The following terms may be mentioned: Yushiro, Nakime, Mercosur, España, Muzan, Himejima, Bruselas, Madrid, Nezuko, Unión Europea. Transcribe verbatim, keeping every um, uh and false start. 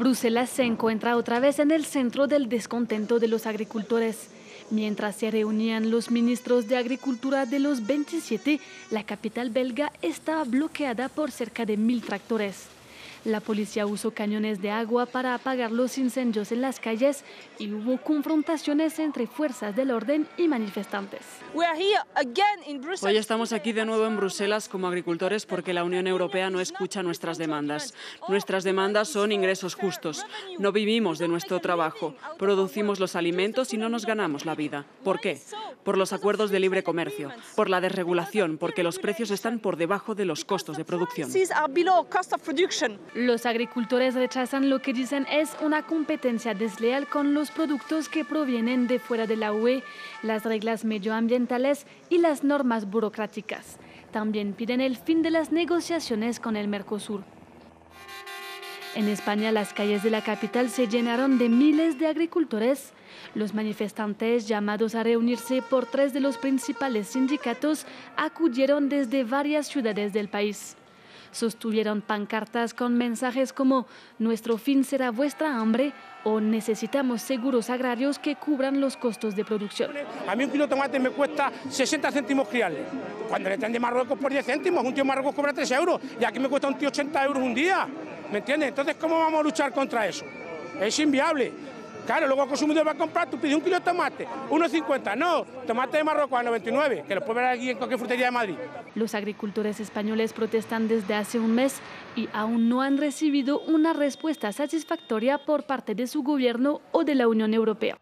Bruselas se encuentra otra vez en el centro del descontento de los agricultores. Mientras se reunían los ministros de Agricultura de los veintisiete, la capital belga está bloqueada por cerca de mil tractores. La policía usó cañones de agua para apagar los incendios en las calles y hubo confrontaciones entre fuerzas del orden y manifestantes. Hoy estamos aquí de nuevo en Bruselas como agricultores porque la Unión Europea no escucha nuestras demandas. Nuestras demandas son ingresos justos. No vivimos de nuestro trabajo, producimos los alimentos y no nos ganamos la vida. ¿Por qué? Por los acuerdos de libre comercio, por la desregulación, porque los precios están por debajo de los costos de producción. Los agricultores rechazan lo que dicen es una competencia desleal con los productos que provienen de fuera de la U E, las reglas medioambientales y las normas burocráticas. También piden el fin de las negociaciones con el Mercosur. En España, las calles de la capital se llenaron de miles de agricultores. Los manifestantes, llamados a reunirse por tres de los principales sindicatos, acudieron desde varias ciudades del país. Sostuvieron pancartas con mensajes como «Nuestro fin será vuestra hambre» o «Necesitamos seguros agrarios que cubran los costos de producción». A mí un kilo de tomate me cuesta sesenta céntimos criales. Cuando le traen de Marruecos por diez céntimos, un tío de Marruecos cobra tres euros y aquí me cuesta un tío ochenta euros un día. ¿Me entiendes? Entonces, ¿cómo vamos a luchar contra eso? Es inviable. Claro, luego el consumidor va a comprar, tú pides un kilo de tomate, uno cincuenta, no, tomate de Marruecos a noventa y nueve, que lo puede ver aquí en cualquier frutería de Madrid. Los agricultores españoles protestan desde hace un mes y aún no han recibido una respuesta satisfactoria por parte de su gobierno o de la Unión Europea.